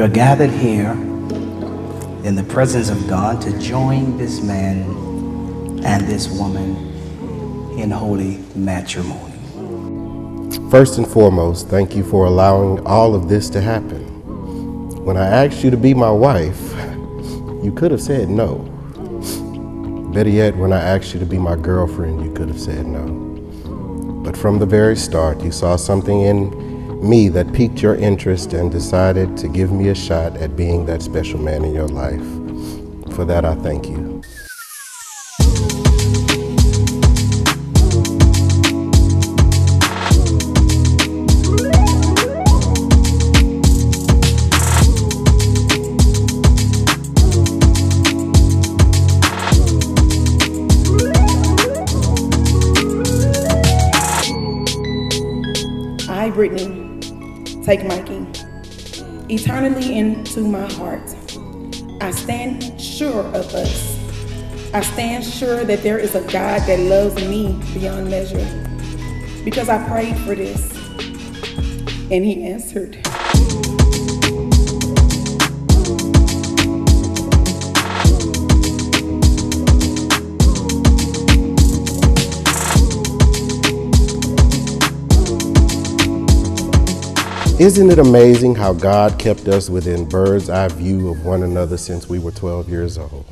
We're gathered here in the presence of God to join this man and this woman in holy matrimony. First and foremost, thank you for allowing all of this to happen. When I asked you to be my wife, you could have said no. Better yet, when I asked you to be my girlfriend, you could have said no. But from the very start, you saw something in me that piqued your interest and decided to give me a shot at being that special man in your life. For that, I thank you. I, Britney, take Mikey eternally into my heart. I stand sure of us. I stand sure that there is a God that loves me beyond measure, because I prayed for this and He answered. Isn't it amazing how God kept us within bird's eye view of one another since we were 12 years old?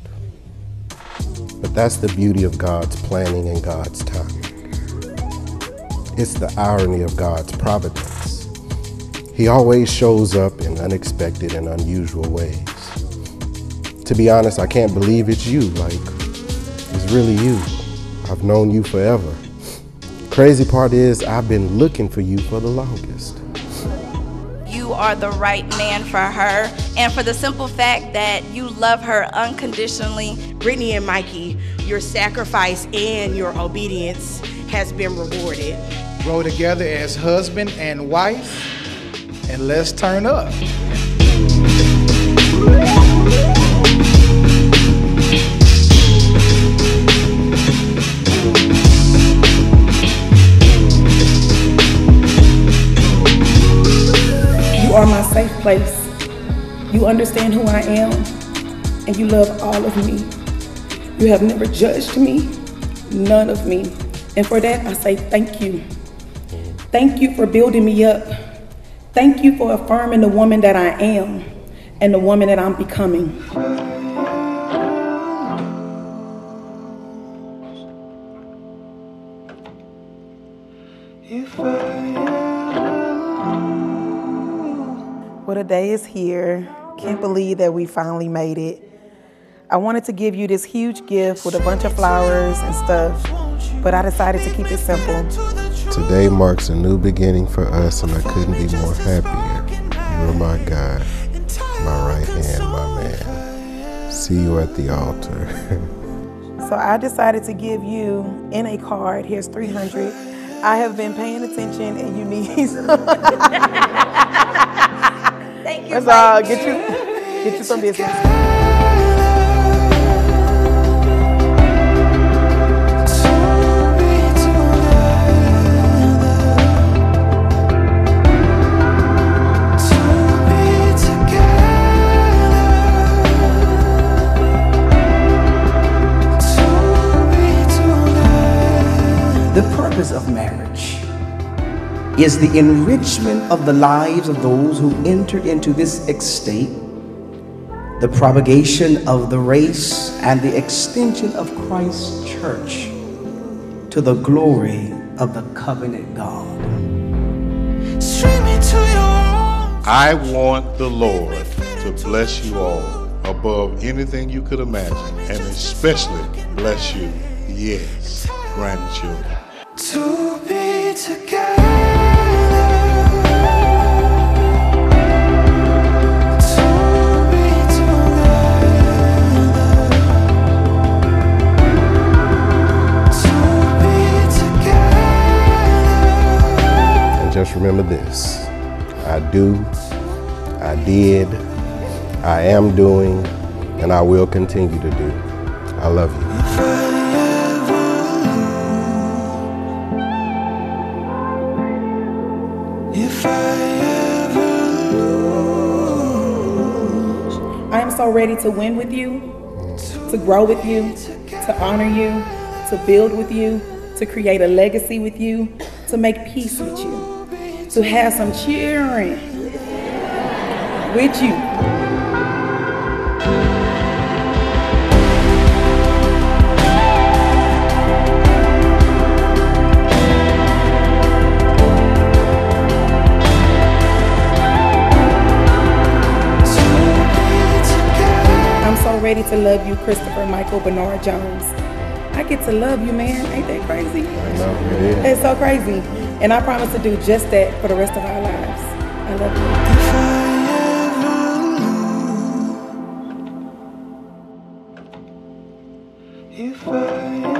But that's the beauty of God's planning and God's timing. It's the irony of God's providence. He always shows up in unexpected and unusual ways. To be honest, I can't believe it's you. Like, it's really you. I've known you forever. Crazy part is, I've been looking for you for the longest. You are the right man for her, and for the simple fact that you love her unconditionally. Britney and Mikey, your sacrifice and your obedience has been rewarded. Grow together as husband and wife, and let's turn up. You are my safe place. You understand who I am, and you love all of me. You have never judged me, none of me. And for that, I say thank you. Thank you for building me up. Thank you for affirming the woman that I am and the woman that I'm becoming. Well, the day is here. Can't believe that we finally made it. I wanted to give you this huge gift with a bunch of flowers and stuff, but I decided to keep it simple. Today marks a new beginning for us, and I couldn't be more happier. You're my God, my right hand, my man. See you at the altar. So I decided to give you, in a card, here's 300. I have been paying attention, and you need some. Thank you. That's all. Get you some business. The purpose of marriage is the enrichment of the lives of those who enter into this estate, the propagation of the race, and the extension of Christ's church to the glory of the covenant God. I want the Lord to bless you all above anything you could imagine, and especially bless you, yes, grandchildren. To be together. Just remember this: I do, I did, I am doing, and I will continue to do. I love you. If I ever lose so ready to win with you, to grow with you, to honor you, to build with you, to create a legacy with you, to make peace with you, to have some cheering with you. Ready to love you, Christopher Michael Bernard Jones. I get to love you, man. Ain't that crazy? I know, it is. It's so crazy. And I promise to do just that for the rest of our lives. I love you. If I ever